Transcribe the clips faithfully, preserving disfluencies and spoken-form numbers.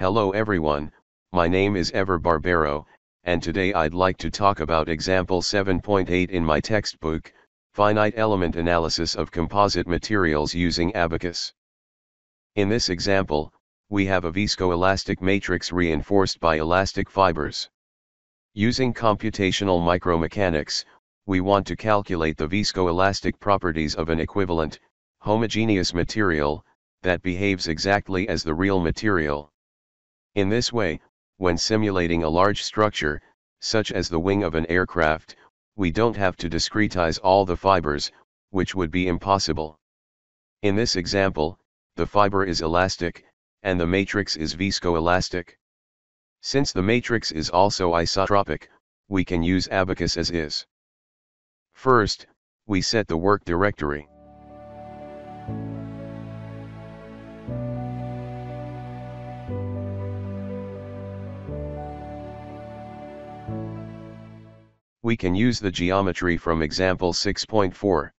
Hello everyone, my name is Ever Barbero, and today I'd like to talk about example seven point eight in my textbook, Finite Element Analysis of Composite Materials Using Abaqus. In this example, we have a viscoelastic matrix reinforced by elastic fibers. Using computational micromechanics, we want to calculate the viscoelastic properties of an equivalent, homogeneous material, that behaves exactly as the real material. In this way, when simulating a large structure, such as the wing of an aircraft, we don't have to discretize all the fibers, which would be impossible. In this example, the fiber is elastic, and the matrix is viscoelastic. Since the matrix is also isotropic, we can use Abaqus as is. First, we set the work directory. We can use the geometry from example six point four.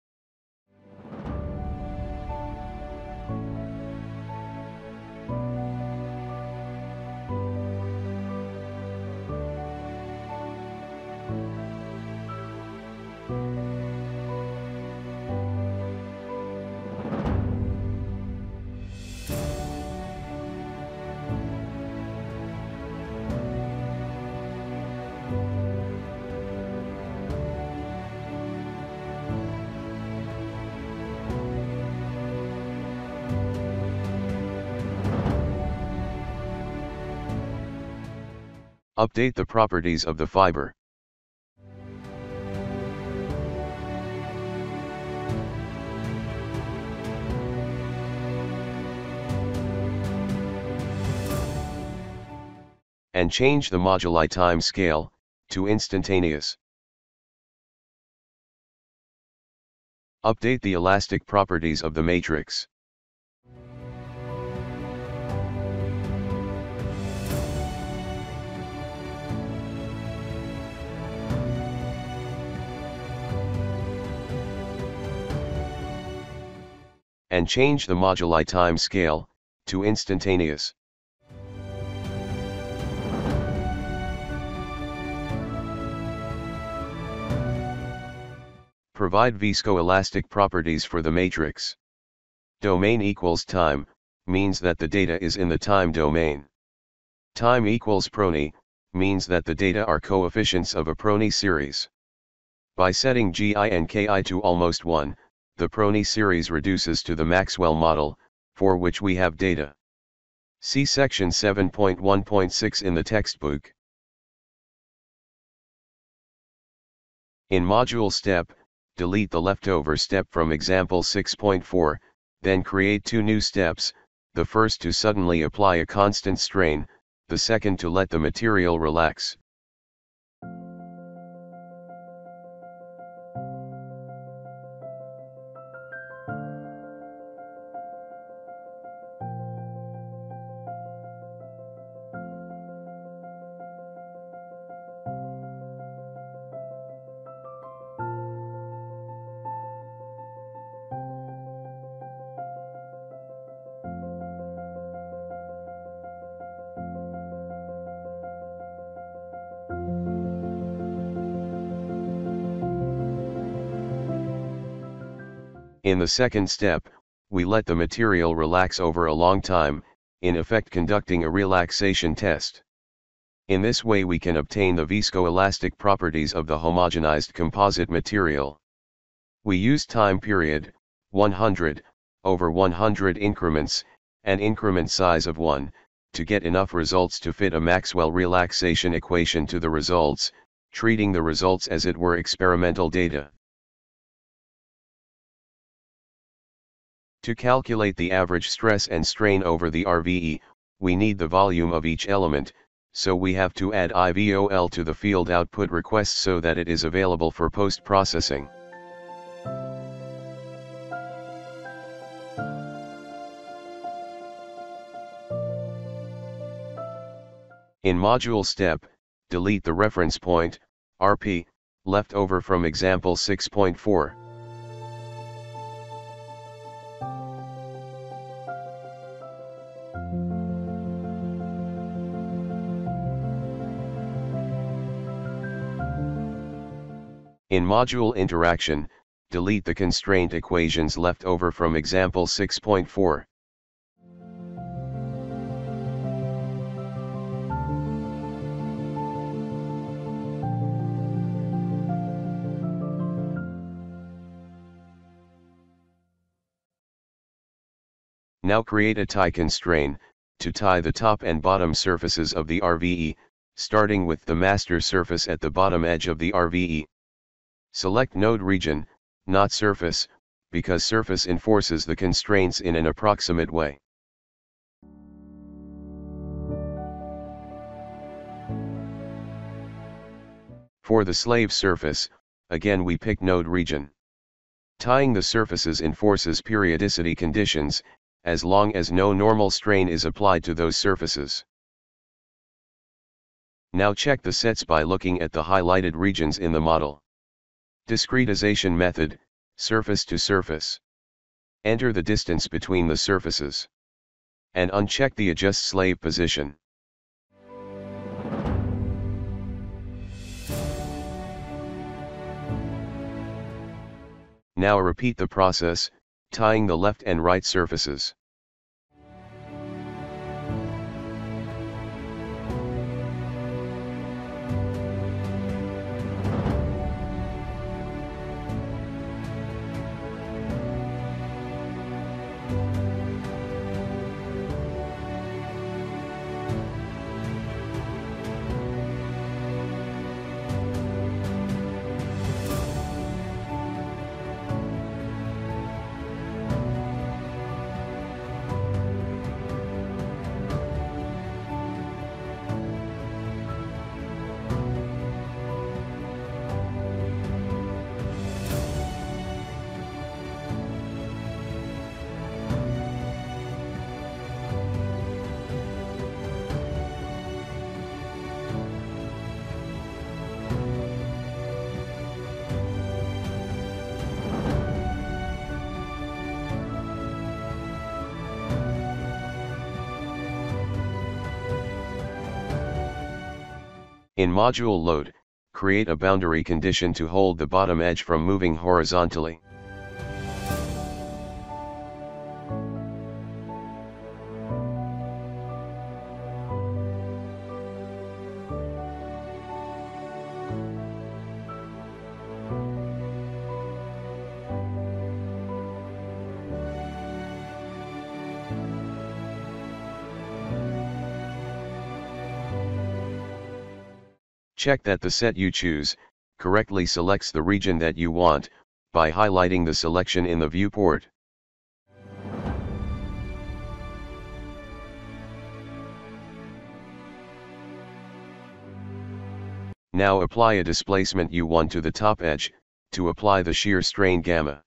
Update the properties of the fiber. And change the moduli time scale to instantaneous. Update the elastic properties of the matrix. And change the moduli time scale to instantaneous. Provide viscoelastic properties for the matrix. Domain equals time means that the data is in the time domain. Time equals prony means that the data are coefficients of a Prony series. By setting gi and ki to almost one, the Prony series reduces to the Maxwell model, for which we have data. See section seven point one point six in the textbook. In module step, delete the leftover step from example six point four, then create two new steps, the first to suddenly apply a constant strain, the second to let the material relax. In the second step, we let the material relax over a long time, in effect conducting a relaxation test. In this way we can obtain the viscoelastic properties of the homogenized composite material. We use time period, one hundred, over one hundred increments, and increment size of one, to get enough results to fit a Maxwell relaxation equation to the results, treating the results as it were experimental data. To calculate the average stress and strain over the R V E, we need the volume of each element, so we have to add I V O L to the field output request so that it is available for post-processing. In module step, delete the reference point, R P, left over from example six point four. In module interaction, delete the constraint equations left over from example six point four. Now create a tie constraint, to tie the top and bottom surfaces of the R V E, starting with the master surface at the bottom edge of the R V E. Select node region, not surface, because surface enforces the constraints in an approximate way. For the slave surface, again we pick node region. Tying the surfaces enforces periodicity conditions, as long as no normal strain is applied to those surfaces. Now check the sets by looking at the highlighted regions in the model. Discretization method, surface to surface. Enter the distance between the surfaces. And uncheck the adjust slave position. Now repeat the process, tying the left and right surfaces. In module load, create a boundary condition to hold the bottom edge from moving horizontally. Check that the set you choose correctly selects the region that you want, by highlighting the selection in the viewport. Now apply a displacement U one to the top edge, to apply the shear strain gamma.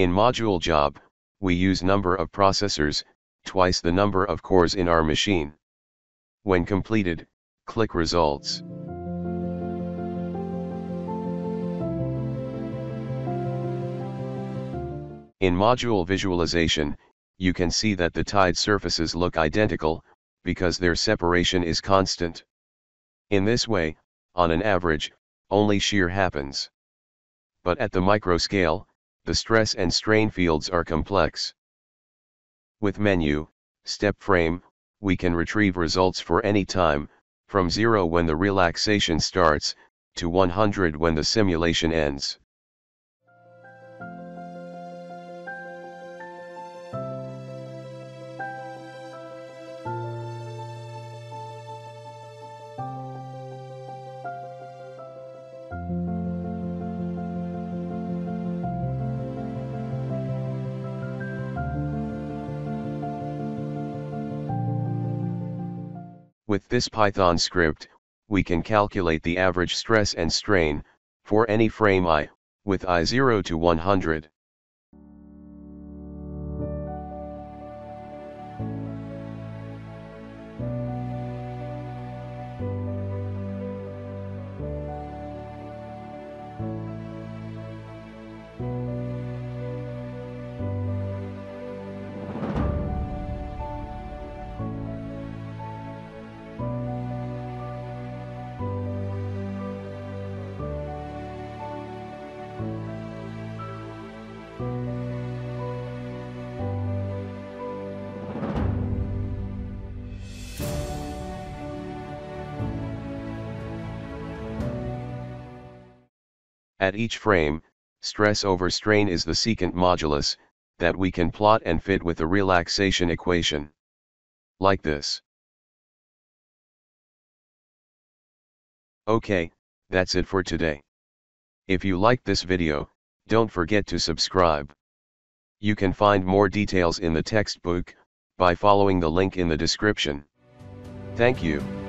In module job, we use number of processors, twice the number of cores in our machine. When completed, click results. In module visualization, you can see that the tied surfaces look identical, because their separation is constant. In this way, on an average, only shear happens. But at the micro scale, the stress and strain fields are complex. With menu, step frame, we can retrieve results for any time, from zero when the relaxation starts, to one hundred when the simulation ends. With this Python script, we can calculate the average stress and strain for any frame I, with I zero to one hundred. At each frame, stress over strain is the secant modulus, that we can plot and fit with a relaxation equation. Like this. Okay, that's it for today. If you liked this video, don't forget to subscribe. You can find more details in the textbook, by following the link in the description. Thank you.